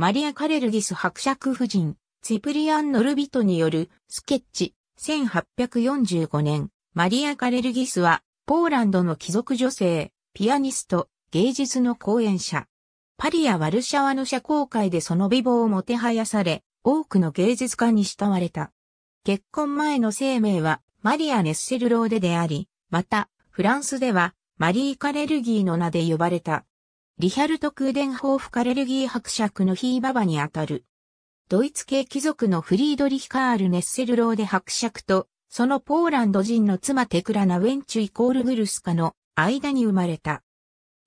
マリア・カレルギス伯爵夫人、ツィプリアン・ノルビトによるスケッチ。1845年、マリア・カレルギスは、ポーランドの貴族女性、ピアニスト、芸術の講演者。パリやワルシャワの社交界でその美貌をもてはやされ、多くの芸術家に慕われた。結婚前の姓名は、マリア・ネッセルローデであり、また、フランスでは、マリー・カレルギーの名で呼ばれた。リヒャルト・クーデンホーフ・カレルギー伯爵のひいばばにあたる。ドイツ系貴族のフリードリヒ・カール・ネッセルローデ伯爵と、そのポーランド人の妻テクラナ・ウェンチュ=グルスカの間に生まれた。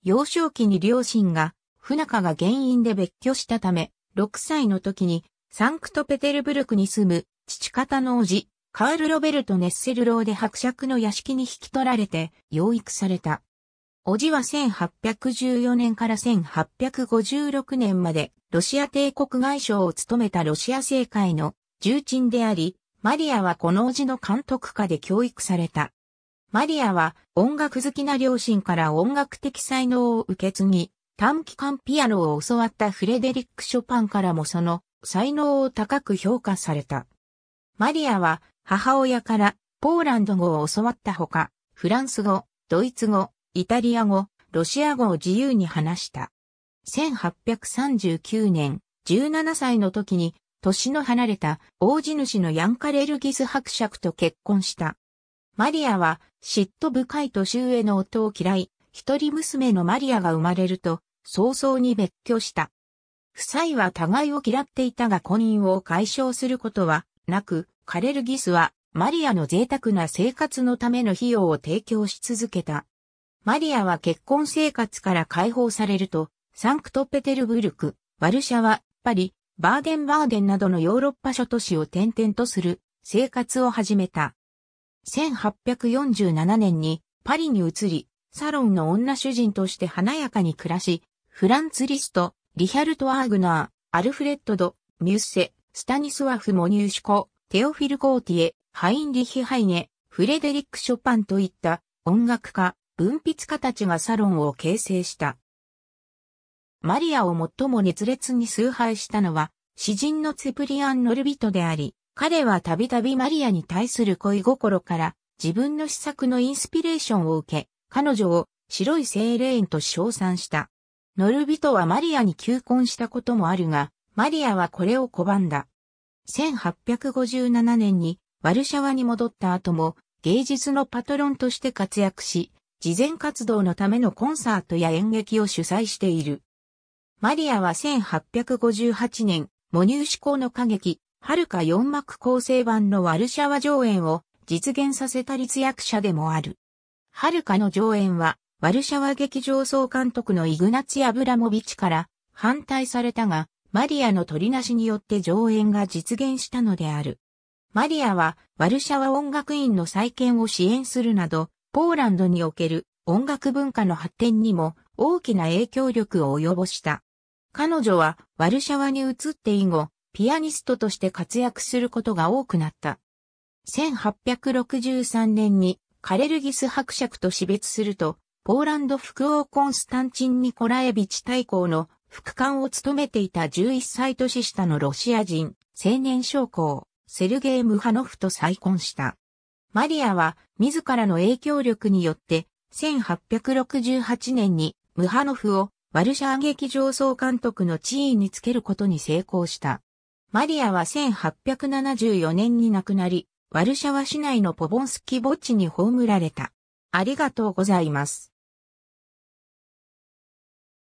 幼少期に両親が不仲が原因で別居したため、6歳の時にサンクトペテルブルクに住む父方の叔父、カール・ロベルト・ネッセルローデ伯爵の屋敷に引き取られて養育された。叔父は1814年から1856年までロシア帝国外相を務めたロシア政界の重鎮であり、マリアはこの叔父の監督下で教育された。マリアは音楽好きな両親から音楽的才能を受け継ぎ、短期間ピアノを教わったフレデリック・ショパンからもその才能を高く評価された。マリアは母親からポーランド語を教わったほか、フランス語、ドイツ語、イタリア語、ロシア語を自由に話した。1839年、17歳の時に、年の離れた大地主のヤン・カレルギス伯爵と結婚した。マリアは嫉妬深い年上の夫を嫌い、一人娘のマリアが生まれると早々に別居した。夫妻は互いを嫌っていたが婚姻を解消することはなく、カレルギスはマリアの贅沢な生活のための費用を提供し続けた。マリアは結婚生活から解放されると、サンクトペテルブルク、ワルシャワ、パリ、バーデンバーデンなどのヨーロッパ諸都市を転々とする生活を始めた。1847年にパリに移り、サロンの女主人として華やかに暮らし、フランツ・リスト、リヒャルト・アーグナー、アルフレッド・ド・ミュッセ、スタニスワフ・モニューシコ、テオフィル・ゴーティエ、ハインリヒ・ハイネ、フレデリック・ショパンといった音楽家、文筆家たちがサロンを形成した。マリアを最も熱烈に崇拝したのは、詩人のツィプリアン・ノルビトであり、彼はたびたびマリアに対する恋心から、自分の詩作のインスピレーションを受け、彼女を白いセイレーンと称賛した。ノルビトはマリアに求婚したこともあるが、マリアはこれを拒んだ。1857年にワルシャワに戻った後も、芸術のパトロンとして活躍し、慈善活動のためのコンサートや演劇を主催している。マリアは1858年、モニューシコの歌劇、遥か4幕構成版のワルシャワ上演を実現させた立役者でもある。遥かの上演は、ワルシャワ劇場総監督のイグナツィ・アブラモビチから反対されたが、マリアの取りなしによって上演が実現したのである。マリアは、ワルシャワ音楽院の再建を支援するなど、ポーランドにおける音楽文化の発展にも大きな影響力を及ぼした。彼女はワルシャワに移って以後、ピアニストとして活躍することが多くなった。1863年にカレルギス伯爵と死別すると、ポーランド副王コンスタンチン・ニコラエビチ大公の副官を務めていた11歳年下のロシア人、青年将校、セルゲイ・ムハノフと再婚した。マリアは自らの影響力によって、1868年にムハノフをワルシャワ劇場総監督の地位につけることに成功した。マリアは1874年に亡くなり、ワルシャワ市内のポボンスキ墓地に葬られた。ありがとうございます。